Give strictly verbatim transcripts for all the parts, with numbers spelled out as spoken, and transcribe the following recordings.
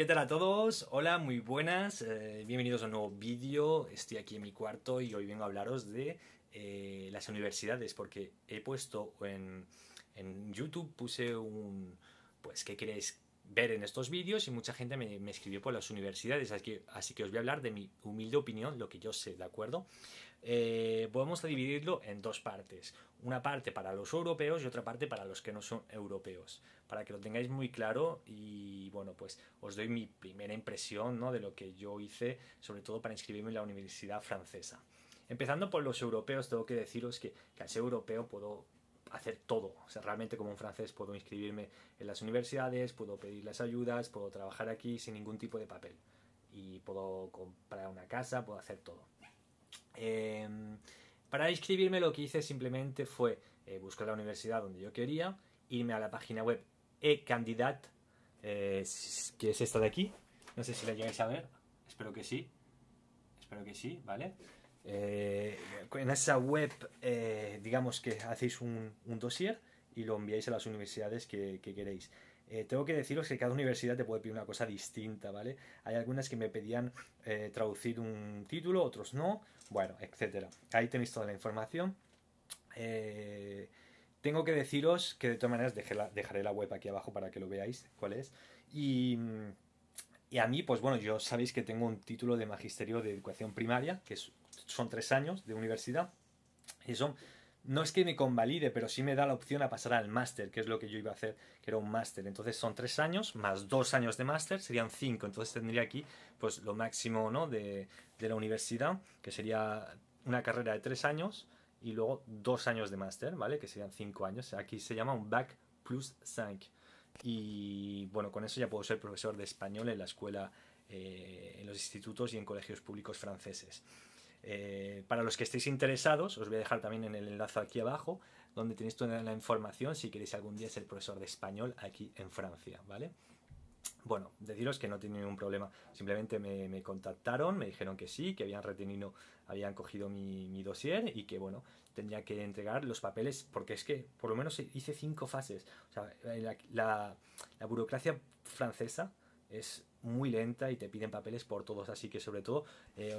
¿Qué tal a todos? Hola, muy buenas, eh, bienvenidos a un nuevo vídeo. Estoy aquí en mi cuarto y hoy vengo a hablaros de eh, las universidades, porque he puesto en, en YouTube, puse un, pues, ¿qué queréis ver en estos vídeos? Y mucha gente me, me escribió por las universidades, así que, así que os voy a hablar de mi humilde opinión, lo que yo sé, ¿de acuerdo? Eh, vamos a dividirlo en dos partes, una parte para los europeos y otra parte para los que no son europeos, para que lo tengáis muy claro. Y bueno, pues os doy mi primera impresión, ¿no?, de lo que yo hice, sobre todo para inscribirme en la universidad francesa. Empezando por los europeos, tengo que deciros que, que al ser europeo puedo hacer todo, o sea, realmente como un francés puedo inscribirme en las universidades, puedo pedir las ayudas, puedo trabajar aquí sin ningún tipo de papel y puedo comprar una casa, puedo hacer todo. Eh, para inscribirme lo que hice simplemente fue eh, buscar la universidad donde yo quería, irme a la página web eCandidat, eh, que es esta de aquí, no sé si la llegáis a ver, espero que sí, espero que sí, ¿vale? Eh, en esa web eh, digamos que hacéis un, un dossier y lo enviáis a las universidades que, que queréis. Eh, tengo que deciros que cada universidad te puede pedir una cosa distinta, ¿vale? Hay algunas que me pedían eh, traducir un título, otros no, bueno, etcétera. Ahí tenéis toda la información. Eh, tengo que deciros que de todas maneras la, dejaré la web aquí abajo para que lo veáis cuál es. Y, y a mí, pues bueno, yo sabéis que tengo un título de magisterio de educación primaria, que es, son tres años de universidad, y son... No es que me convalide, pero sí me da la opción a pasar al máster, que es lo que yo iba a hacer, que era un máster. Entonces son tres años, más dos años de máster, serían cinco. Entonces tendría aquí pues lo máximo, ¿no?, de, de la universidad, que sería una carrera de tres años y luego dos años de máster, ¿vale? Que serían cinco años. Aquí se llama un BAC plus cinco. Y bueno, con eso ya puedo ser profesor de español en la escuela, eh, en los institutos y en colegios públicos franceses. Eh, para los que estéis interesados, os voy a dejar también en el enlace aquí abajo, donde tenéis toda la información si queréis algún día ser profesor de español aquí en Francia, ¿vale? Bueno, deciros que no tenía ningún problema, simplemente me, me contactaron, me dijeron que sí, que habían retenido, habían cogido mi, mi dossier y que, bueno, tenía que entregar los papeles, porque es que por lo menos hice cinco fases. O sea, la, la, la burocracia francesa es muy lenta y te piden papeles por todos, así que sobre todo... Eh,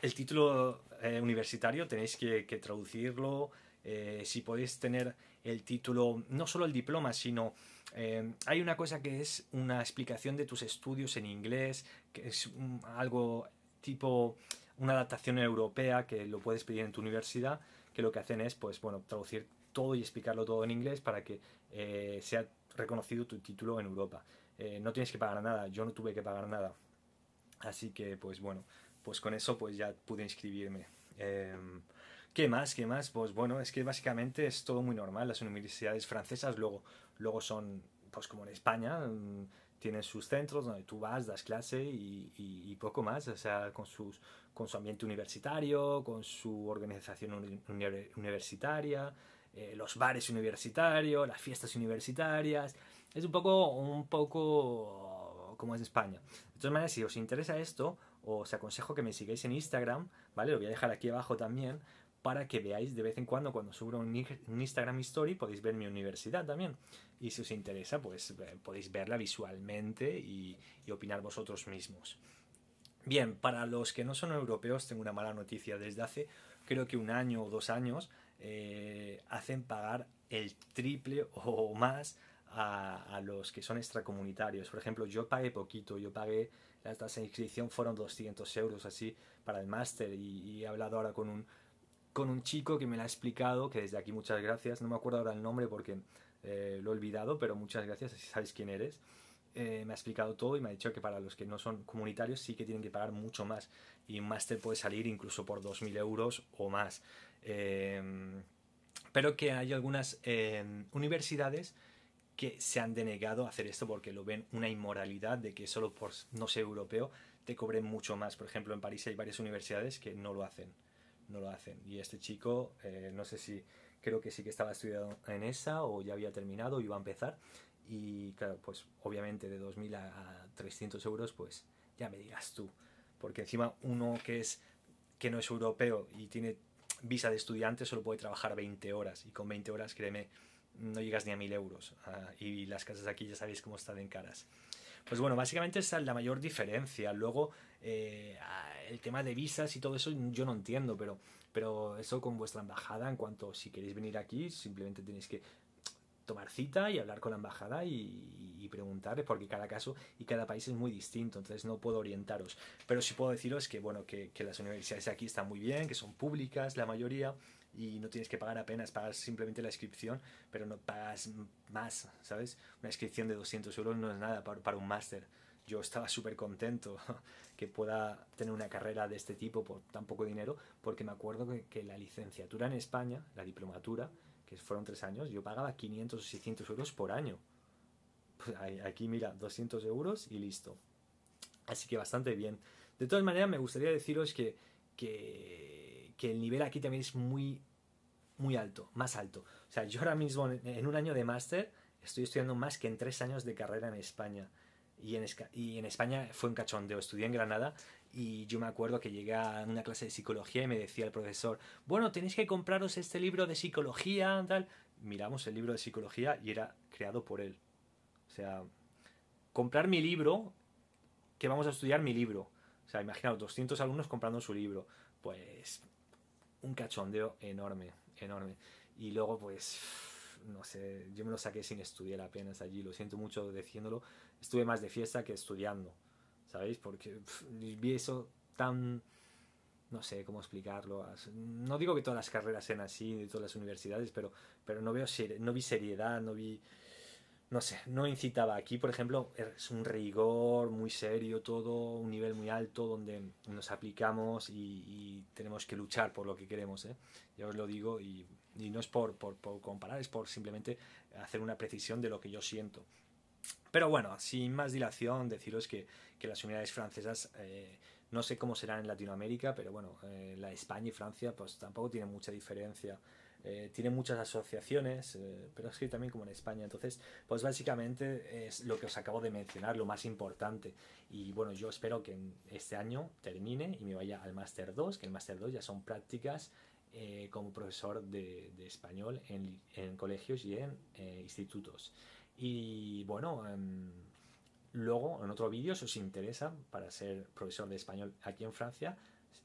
El título eh, universitario tenéis que, que traducirlo, eh, si podéis tener el título, no solo el diploma, sino eh, hay una cosa que es una explicación de tus estudios en inglés, que es un, algo tipo una adaptación europea que lo puedes pedir en tu universidad, que lo que hacen es, pues bueno, traducir todo y explicarlo todo en inglés para que eh, sea reconocido tu título en Europa. Eh, no tienes que pagar nada, yo no tuve que pagar nada, así que pues bueno... Pues con eso pues ya pude inscribirme. Eh, ¿Qué más? ¿Qué más? Pues bueno, es que básicamente es todo muy normal. Las universidades francesas luego, luego son, pues como en España, tienen sus centros donde tú vas, das clase y, y, y poco más. O sea, con, sus, con su ambiente universitario, con su organización uni, uni, universitaria, eh, los bares universitarios, las fiestas universitarias. Es un poco, un poco como es España. De todas maneras, si os interesa esto... Os aconsejo que me sigáis en Instagram, ¿vale? Lo voy a dejar aquí abajo también para que veáis de vez en cuando, cuando subo un Instagram Story, podéis ver mi universidad también. Y si os interesa, pues podéis verla visualmente y, y opinar vosotros mismos. Bien, para los que no son europeos, tengo una mala noticia. Desde hace, creo que un año o dos años, eh, hacen pagar el triple o más a, a los que son extracomunitarios. Por ejemplo, yo pagué poquito, yo pagué... La tasa de inscripción fueron doscientos euros así para el máster y, y he hablado ahora con un, con un chico que me lo ha explicado, que desde aquí muchas gracias, no me acuerdo ahora el nombre porque eh, lo he olvidado, pero muchas gracias, si sabéis quién eres. Eh, me ha explicado todo y me ha dicho que para los que no son comunitarios sí que tienen que pagar mucho más y un máster puede salir incluso por dos mil euros o más. Eh, pero que hay algunas eh, universidades... que se han denegado a hacer esto porque lo ven una inmoralidad de que solo por no ser europeo te cobren mucho más. Por ejemplo, en París hay varias universidades que no lo hacen, no lo hacen. Y este chico, eh, no sé si, creo que sí que estaba estudiando en esa o ya había terminado, iba a empezar. Y claro, pues obviamente de dos mil a trescientos euros, pues ya me dirás tú. Porque encima uno que, es, que no es europeo y tiene visa de estudiante solo puede trabajar veinte horas. Y con veinte horas, créeme, no llegas ni a mil euros. Uh, y las casas aquí ya sabéis cómo están en caras. Pues bueno, básicamente esa es la mayor diferencia. Luego, eh, el tema de visas y todo eso yo no entiendo, pero, pero eso con vuestra embajada, en cuanto si queréis venir aquí, simplemente tenéis que tomar cita y hablar con la embajada y, y preguntarles, porque cada caso y cada país es muy distinto, entonces no puedo orientaros. Pero sí puedo deciros que, bueno, que, que las universidades aquí están muy bien, que son públicas la mayoría y no tienes que pagar apenas, pagas simplemente la inscripción, pero no pagas más, ¿sabes? Una inscripción de doscientos euros no es nada para, para un máster. Yo estaba súper contento que pueda tener una carrera de este tipo por tan poco dinero, porque me acuerdo que, que la licenciatura en España, la diplomatura, que fueron tres años, yo pagaba quinientos o seiscientos euros por año. Pues aquí, mira, doscientos euros y listo. Así que bastante bien. De todas maneras, me gustaría deciros que, que, que el nivel aquí también es muy, muy alto, más alto. O sea, yo ahora mismo, en, en un año de máster, estoy estudiando más que en tres años de carrera en España. Y en, y en España fue un cachondeo. Estudié en Granada y yo me acuerdo que llegué a una clase de psicología y me decía el profesor, bueno, tenéis que compraros este libro de psicología, tal. Miramos el libro de psicología y era creado por él. O sea, comprar mi libro, que vamos a estudiar mi libro. O sea, imaginaos, doscientos alumnos comprando su libro. Pues un cachondeo enorme, enorme. Y luego, pues... no sé, yo me lo saqué sin estudiar apenas allí, lo siento mucho diciéndolo, estuve más de fiesta que estudiando, ¿sabéis? Porque pff, vi eso tan, no sé cómo explicarlo, no digo que todas las carreras sean así, de todas las universidades, pero, pero no, veo ser, no vi seriedad, no vi, no sé, no incitaba. Aquí, por ejemplo, es un rigor muy serio todo, un nivel muy alto donde nos aplicamos y, y tenemos que luchar por lo que queremos, ¿eh? Ya os lo digo y... y no es por, por, por comparar, es por simplemente hacer una precisión de lo que yo siento. Pero bueno, sin más dilación, deciros que, que las unidades francesas, eh, no sé cómo serán en Latinoamérica, pero bueno, eh, la España y Francia pues tampoco tienen mucha diferencia. Eh, tienen muchas asociaciones, eh, pero es que también como en España. Entonces, pues básicamente es lo que os acabo de mencionar, lo más importante. Y bueno, yo espero que este año termine y me vaya al Máster dos, que el Máster dos ya son prácticas, Eh, como profesor de, de español en, en colegios y en eh, institutos. Y bueno, eh, luego en otro vídeo, si os interesa para ser profesor de español aquí en Francia,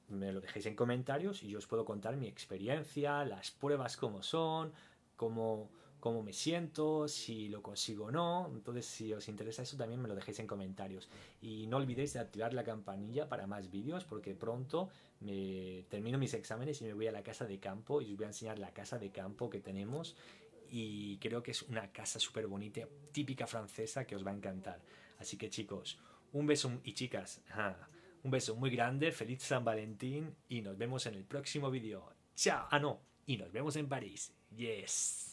me lo dejéis en comentarios y yo os puedo contar mi experiencia, las pruebas cómo son, cómo, cómo me siento, si lo consigo o no. Entonces, si os interesa eso, también me lo dejéis en comentarios. Y no olvidéis de activar la campanilla para más vídeos, porque pronto me termino mis exámenes y me voy a la casa de campo y os voy a enseñar la casa de campo que tenemos, y creo que es una casa súper bonita, típica francesa, que os va a encantar. Así que chicos, un beso, y chicas, un beso muy grande, feliz San Valentín y nos vemos en el próximo vídeo. Chao, ah no, y nos vemos en París. Yes.